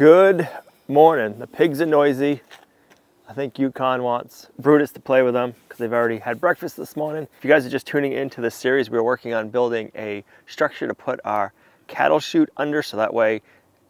Good morning. The pigs are noisy. I think Yukon wants Brutus to play with them because they've already had breakfast this morning. If you guys are just tuning into this series, we're working on building a structure to put our cattle chute under so that way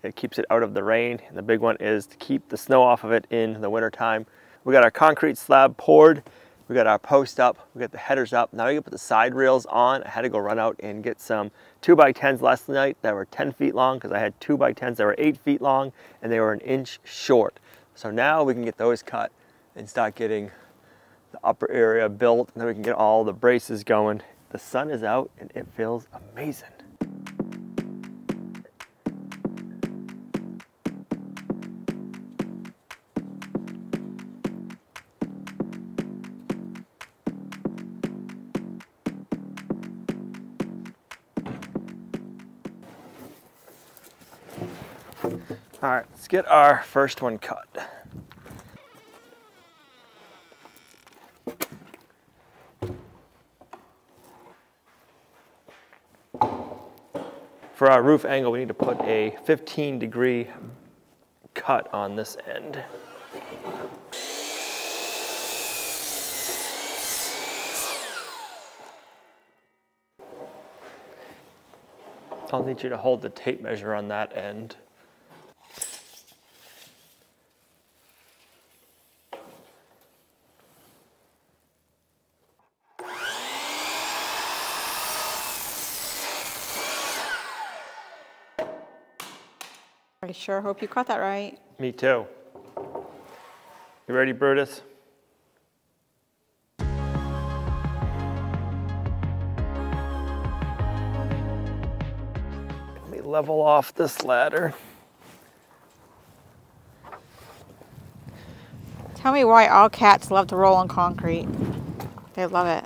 it keeps it out of the rain. And the big one is to keep the snow off of it in the winter time. We got our concrete slab poured. We got our post up, we got the headers up. Now we can put the side rails on. I had to go run out and get some 2x10s last night that were 10 feet long because I had 2x10s that were 8 feet long and they were 1 inch short. So now we can get those cut and start getting the upper area built, and then we can get all the braces going. The sun is out and it feels amazing. All right, let's get our first one cut. For our roof angle, we need to put a 15-degree cut on this end. I'll need you to hold the tape measure on that end. I sure hope you caught that right. Me too. You ready, Brutus? Let me level off this ladder. Tell me why all cats love to roll on concrete. They love it.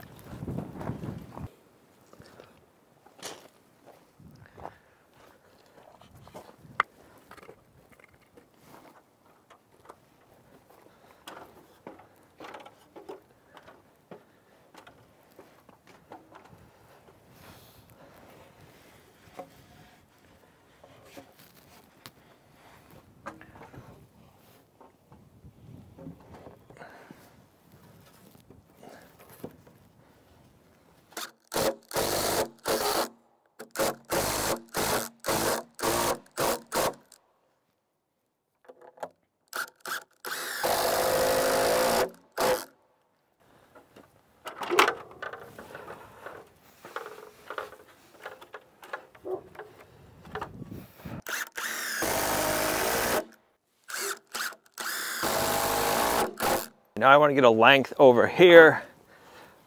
Now I want to get a length over here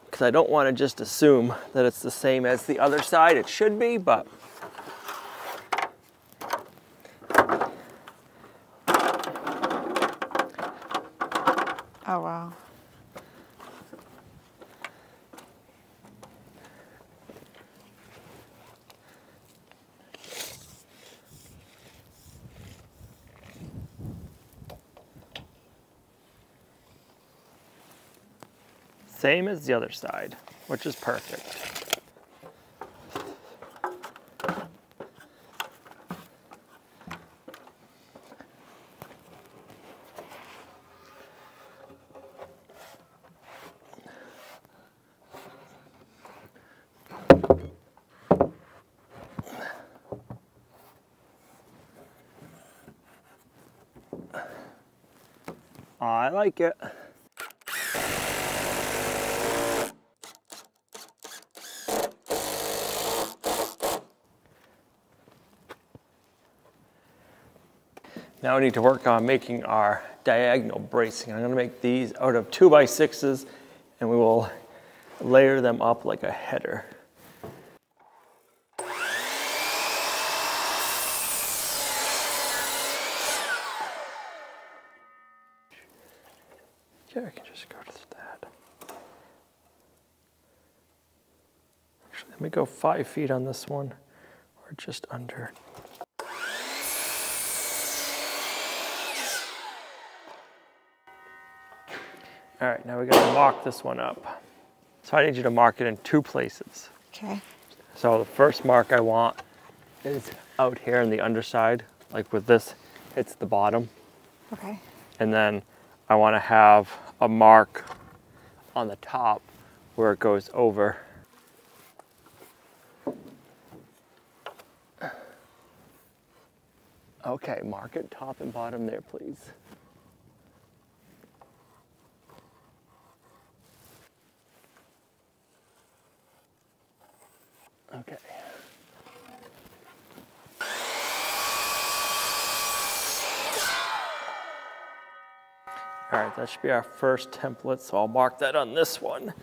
because I don't want to just assume that it's the same as the other side. It should be, but oh wow. Same as the other side, which is perfect. I like it. Now we need to work on making our diagonal bracing. I'm going to make these out of 2x6s and we will layer them up like a header. Yeah, I can just go to that. Actually, let me go 5 feet on this one or just under. All right, now we gotta mark this one up. So I need you to mark it in two places. Okay. So the first mark I want is out here on the underside, like with this hits the bottom. Okay. And then I want to have a mark on the top where it goes over. Okay, mark it top and bottom there, please. Okay. All right, that should be our first template, so I'll mark that on this one.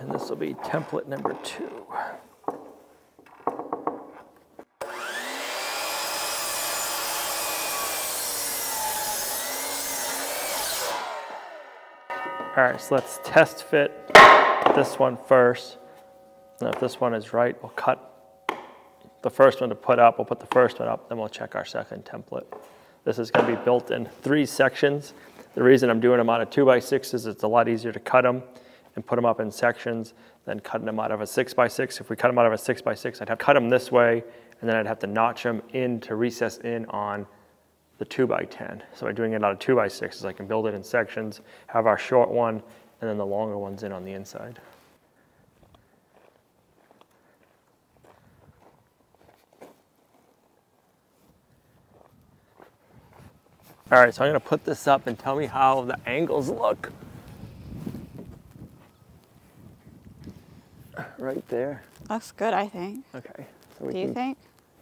And this will be template number 2. All right, so let's test fit this one first. And if this one is right, we'll cut the first one to put up. We'll put the first one up, then we'll check our second template. This is gonna be built in 3 sections. The reason I'm doing them out of 2x6 is it's a lot easier to cut them and put them up in sections than cutting them out of a 6x6. If we cut them out of a 6x6, I'd have to cut them this way, and then I'd have to notch them in to recess in on the 2x10. So by doing it out of 2x6s, I can build it in sections, have our short one, and then the longer ones in on the inside. All right, so I'm gonna put this up and tell me how the angles look. Right there. Looks good, I think. Okay. So do you think?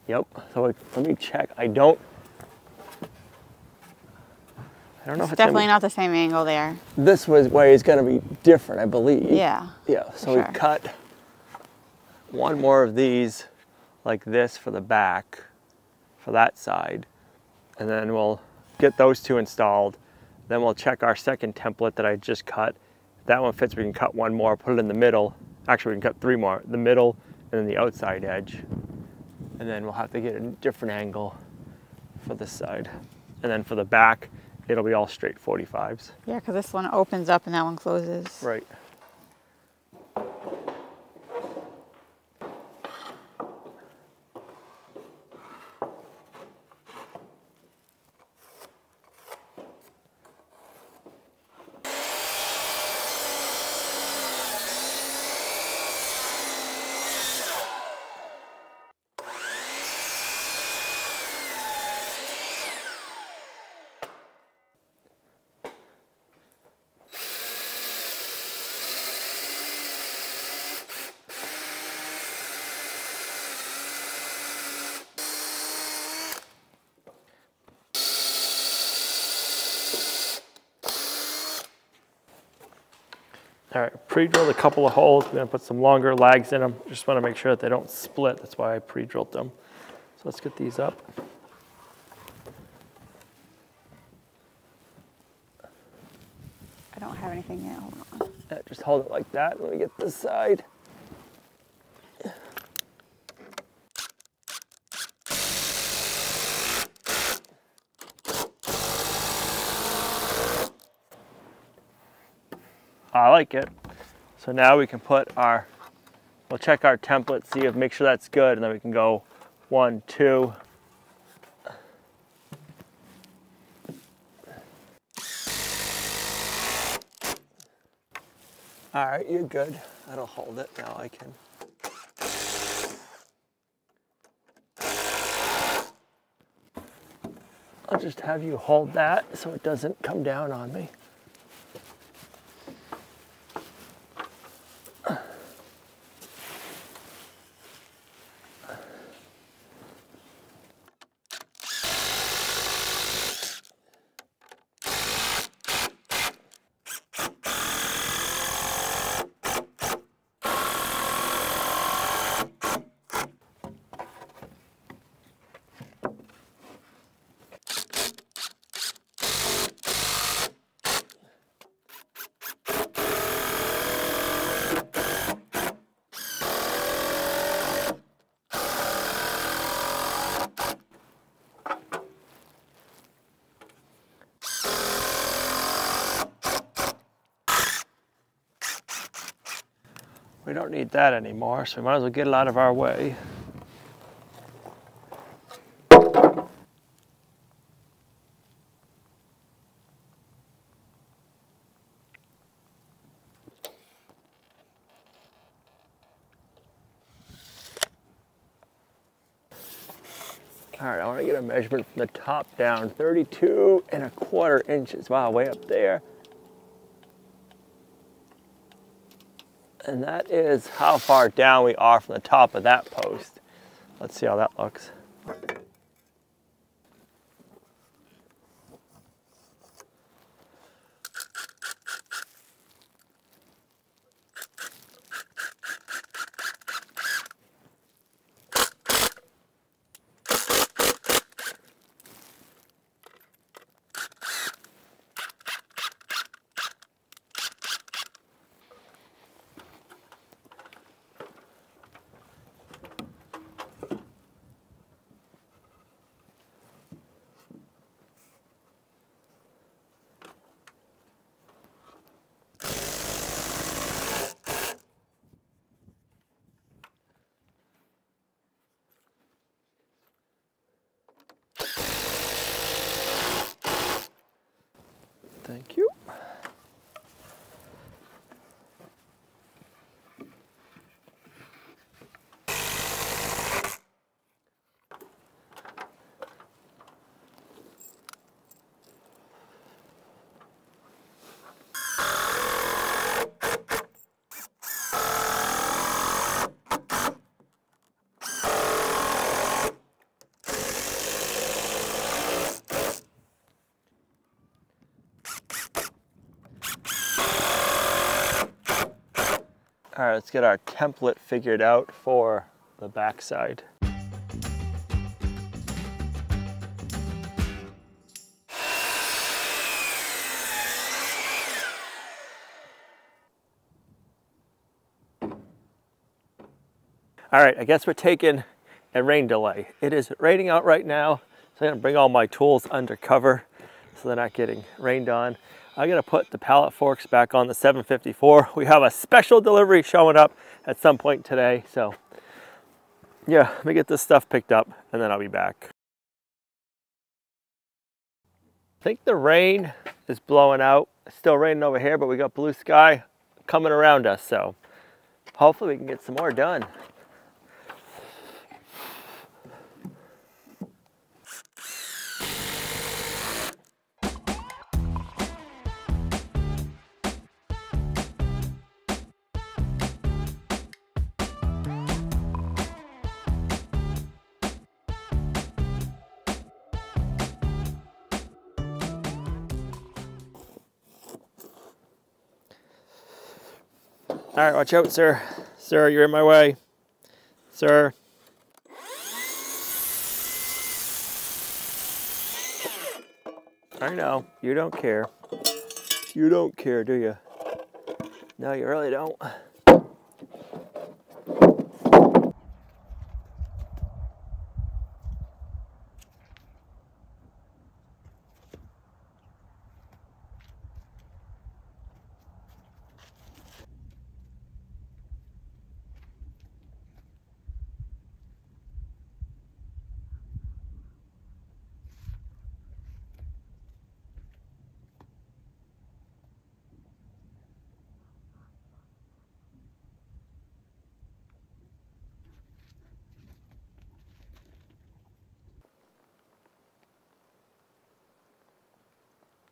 Yep, so let me check. I don't know if it's definitely not the same angle there. This way is going to be different, I believe. Yeah. Yeah, so we cut one more of these like this for the back, for that side, and then we'll get those 2 installed. Then we'll check our second template that I just cut. If that one fits, we can cut one more, put it in the middle. Actually, we can cut 3 more, the middle and then the outside edge. And then we'll have to get a different angle for this side. And then for the back, it'll be all straight 45s. Yeah, because this one opens up and that one closes. Right. All right, pre-drilled a couple of holes. We're gonna put some longer lags in them. Just wanna make sure that they don't split. That's why I pre-drilled them. So let's get these up. I don't have anything yet, hold on. Yeah, just hold it like that. Let me get this side. I like it. So now we can we'll check our template, make sure that's good, and then we can go 1, 2. All right, you're good. That'll hold it. Now I can. I'll just have you hold that so it doesn't come down on me. We don't need that anymore, so we might as well get it out of our way. All right, I want to get a measurement from the top down, 32¼ inches. Wow, way up there. And that is how far down we are from the top of that post. Let's see how that looks. Thank you. All right, let's get our template figured out for the backside. All right, I guess we're taking a rain delay. It is raining out right now, so I'm gonna bring all my tools under cover so they're not getting rained on. I'm gonna put the pallet forks back on the 754. We have a special delivery showing up at some point today. So yeah, let me get this stuff picked up and then I'll be back. I think the rain is blowing out. It's still raining over here, but we got blue sky coming around us. So hopefully we can get some more done. All right, watch out, sir. Sir, you're in my way. Sir. I know, you don't care. You don't care, do you? No, you really don't.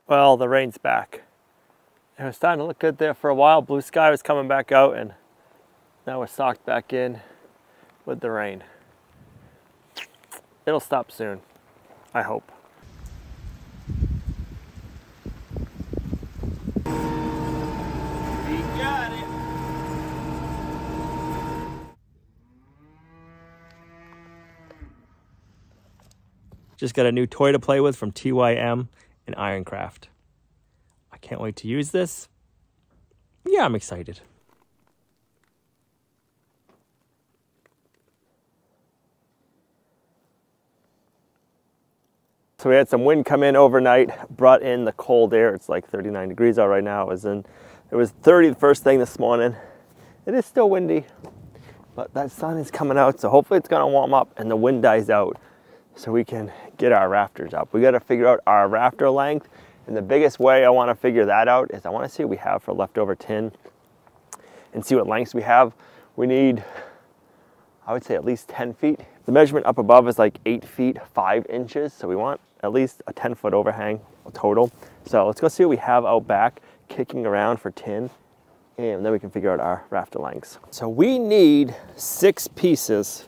Well, the rain's back. It was starting to look good there for a while. Blue sky was coming back out, and now we're socked back in with the rain. It'll stop soon, I hope. We got it. Just got a new toy to play with from TYM. In Ironcraft. I can't wait to use this. Yeah, I'm excited. So we had some wind come in overnight, brought in the cold air. It's like 39 degrees out right now. It was 30 the first thing this morning. It is still windy, but that sun is coming out, so hopefully it's gonna warm up and the wind dies out so we can get our rafters up. We gotta figure out our rafter length, and the biggest way I wanna figure that out is I wanna see what we have for leftover tin and see what lengths we have. We need, I would say, at least 10 feet. The measurement up above is like 8 feet, 5 inches. So we want at least a 10 foot overhang total. So let's go see what we have out back, kicking around for tin, and then we can figure out our rafter lengths. So we need 6 pieces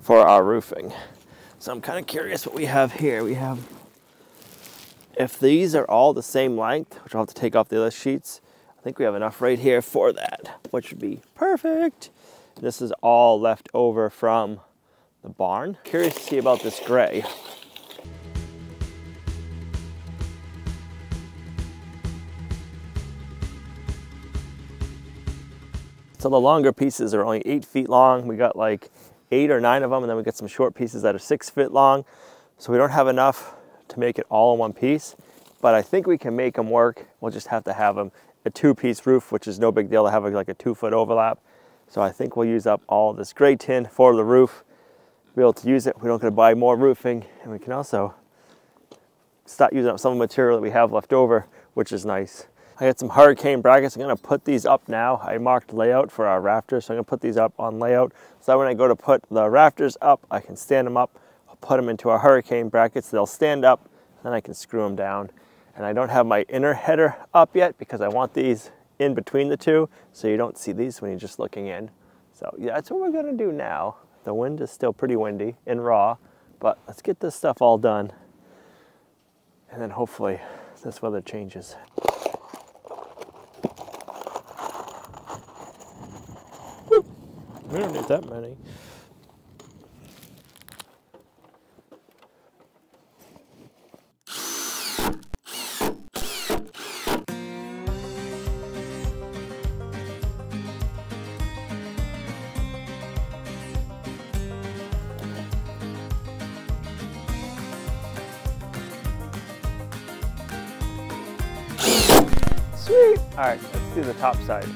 for our roofing. So I'm kind of curious what we have here. We have, if these are all the same length, which I'll have to take off the other sheets, I think we have enough right here for that, which would be perfect. This is all left over from the barn. Curious to see about this gray. So the longer pieces are only 8 feet long. We got like 8 or 9 of them, and then we got some short pieces that are 6 feet long. So we don't have enough to make it all in one piece, but I think we can make them work. We'll just have to have them a 2-piece roof, which is no big deal to have like a 2-foot overlap. So I think we'll use up all this gray tin for the roof, be able to use it. We don't gonna buy more roofing, and we can also start using up some material that we have left over, which is nice. I got some hurricane brackets. I'm gonna put these up now. I marked layout for our rafters, so I'm gonna put these up on layout. So that when I go to put the rafters up, I can stand them up. I'll put them into our hurricane brackets. They'll stand up, and then I can screw them down. And I don't have my inner header up yet because I want these in between the two so you don't see these when you're just looking in. So yeah, that's what we're gonna do now. The wind is still pretty windy and raw, but let's get this stuff all done. And then hopefully this weather changes. Woo. We don't need that many. Sweet. All right, let's do the top side.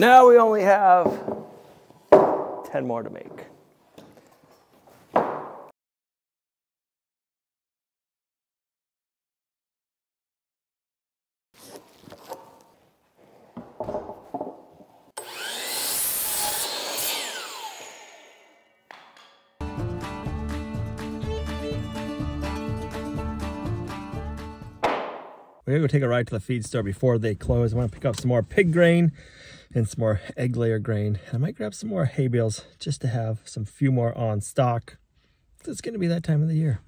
Now we only have 10 more to make. We're gonna go take a ride to the feed store before they close. I wanna pick up some more pig grain and some more egg layer grain. I might grab some more hay bales just to have some few more on stock. It's gonna be that time of the year.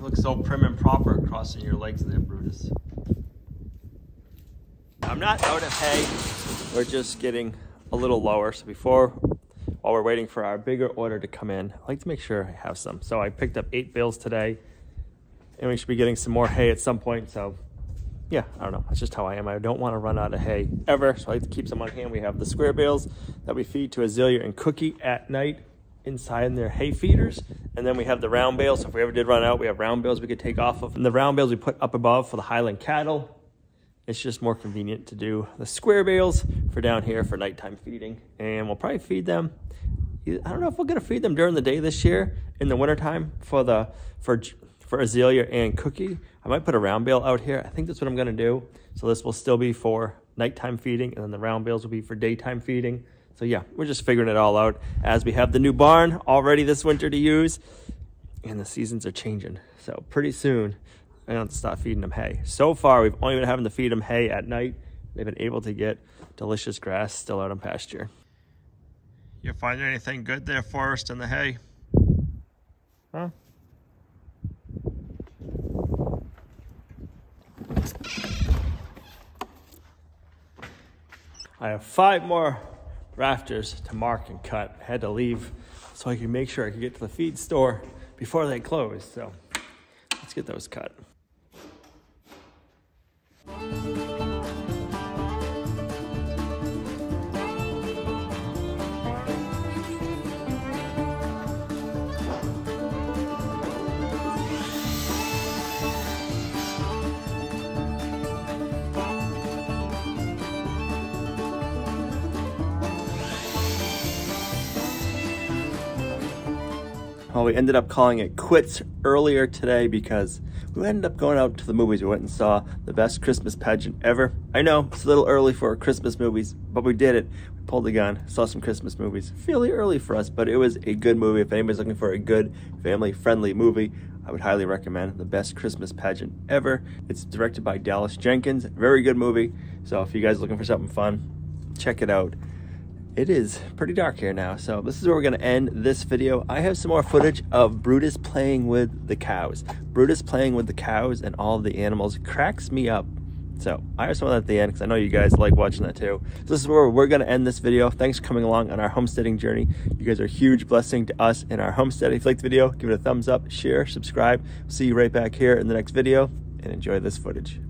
You look so prim and proper crossing your legs there, Brutus. I'm not out of hay. We're just getting a little lower. So while we're waiting for our bigger order to come in, I like to make sure I have some. So I picked up 8 bales today, and we should be getting some more hay at some point. So yeah, I don't know, that's just how I am. I don't want to run out of hay ever, so I like to keep some on hand. We have the square bales that we feed to Azalea and Cookie at night inside their hay feeders, and then we have the round bales. So if we ever did run out, we have round bales we could take off of, and the round bales we put up above for the Highland cattle. It's just more convenient to do the square bales for down here for nighttime feeding. And we'll probably feed them, I don't know if we're gonna feed them during the day this year in the wintertime for Azalea and Cookie. I might put a round bale out here. I think that's what I'm gonna do. So this will still be for nighttime feeding, and then the round bales will be for daytime feeding. So yeah, we're just figuring it all out as we have the new barn already this winter to use, and the seasons are changing. So pretty soon, I don't stop feeding them hay. So far, we've only been having to feed them hay at night. They've been able to get delicious grass still out on pasture. You finding anything good there, Forrest, in the hay? Huh? I have 5 more rafters to mark and cut. I had to leave so I could make sure I could get to the feed store before they closed. So let's get those cut. Well, we ended up calling it quits earlier today because we ended up going out to the movies. We went and saw The Best Christmas Pageant Ever. I know, it's a little early for Christmas movies, but we did it. We pulled the gun, saw some Christmas movies. Fairly early for us, but it was a good movie. If anybody's looking for a good, family-friendly movie, I would highly recommend The Best Christmas Pageant Ever. It's directed by Dallas Jenkins. Very good movie. So if you guys are looking for something fun, check it out. It is pretty dark here now, so this is where we're going to end this video. I have some more footage of Brutus playing with the cows. Brutus playing with the cows and all the animals cracks me up. So I have some of that at the end because I know you guys like watching that too. So this is where we're going to end this video. Thanks for coming along on our homesteading journey. You guys are a huge blessing to us in our homestead. If you liked the video, give it a thumbs up, share, subscribe. See you right back here in the next video, and enjoy this footage.